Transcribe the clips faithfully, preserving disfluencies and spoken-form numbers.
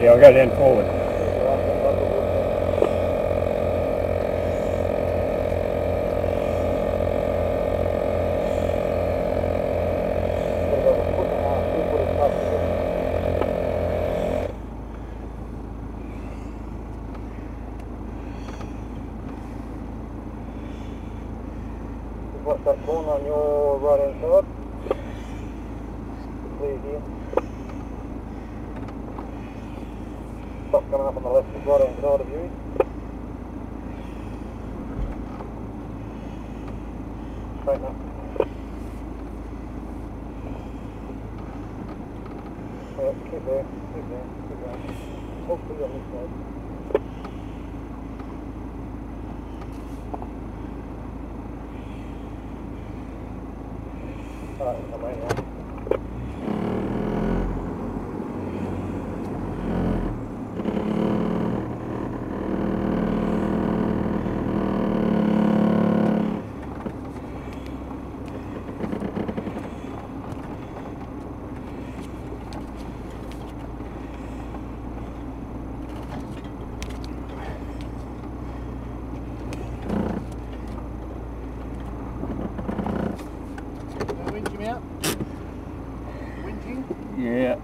Yeah, I'll go down forward. What's that cone on your right hand side? Clear here. Stop coming up on the left and right hand side of you. Straighten up. Yeah, keep there, keep there, keep there. Hopefully on this side. All right, come right here. Yeah.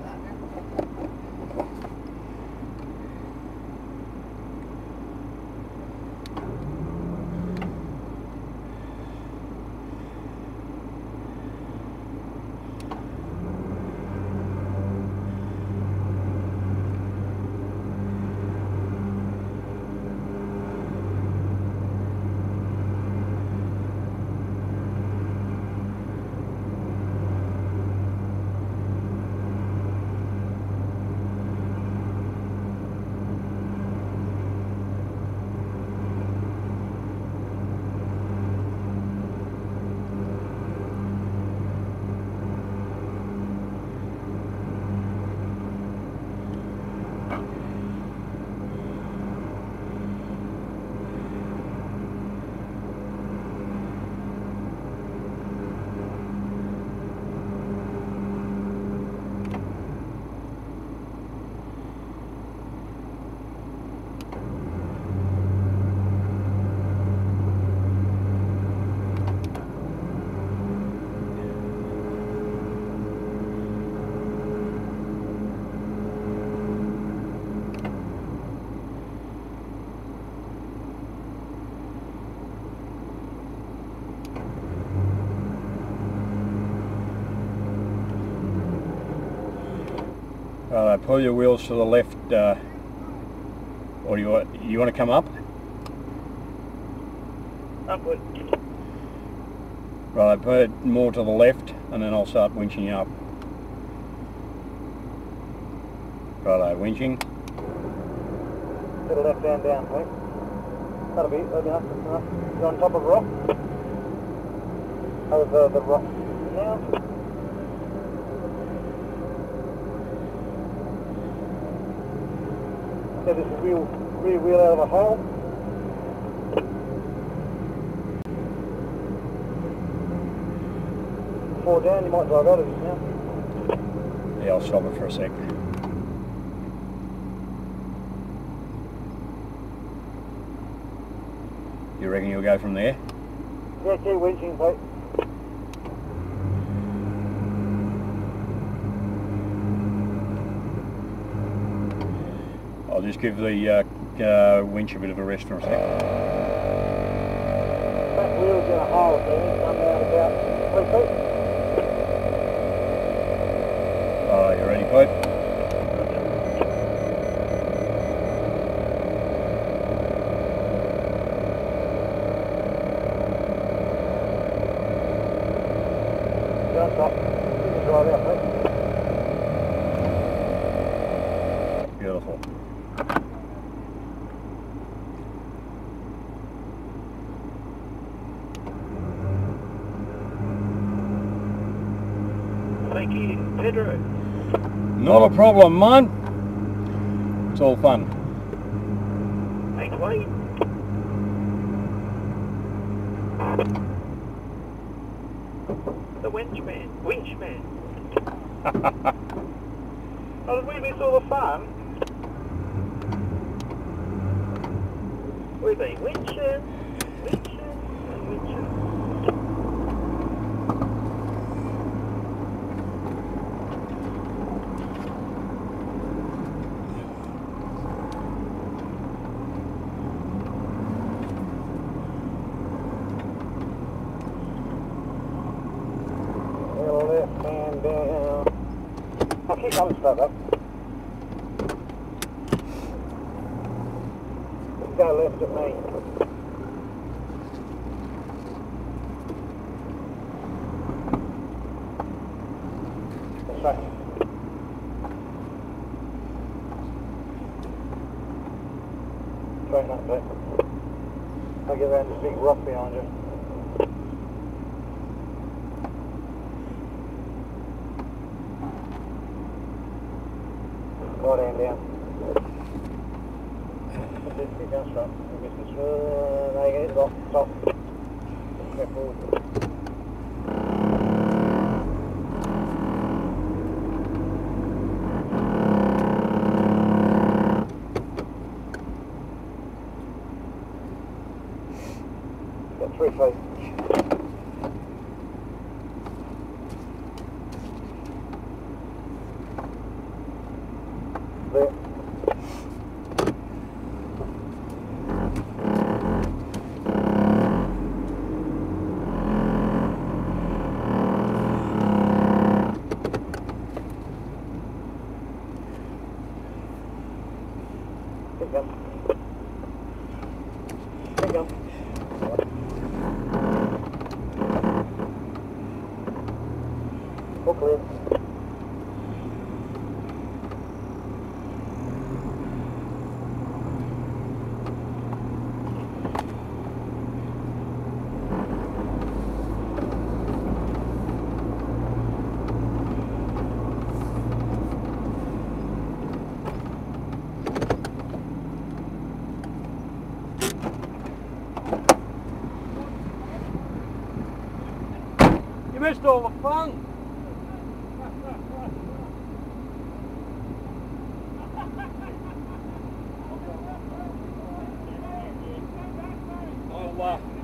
Uh, pull your wheels to the left, uh, or you want, you want to come up? Upward. Right, put it more to the left and then I'll start winching up. Righto, winching. To the left, down, down, please. That'll be, that'll be enough, that's enough. You're on top of the rock. Over the rock now. So this is real, rear wheel out of the hole. Four down, you might drive out of it now. Yeah, I'll stop it for a sec. You reckon you'll go from there? Yeah, keep winching, mate. I'll just give the uh, uh, winch a bit of a rest for a second. That wheel's in a hole, so you come out about three feet. Oh, you ready, Pete? Don't stop. You can drive out, Pete. Beautiful. Thank you, Pedro. Not a problem, man. It's all fun. Thanks, mate. The winchman. Winchman. Oh, did we miss all the fun? with a windshield, windshield, and windshield. I'll start up. Go left at me. That's right. Try not to. I'll get around this big rock behind you. Right hand down. Just keep going straight. Just keep straight. There you go. Stop. Step forward. Got three feet. You missed all the fun! Oh, wow.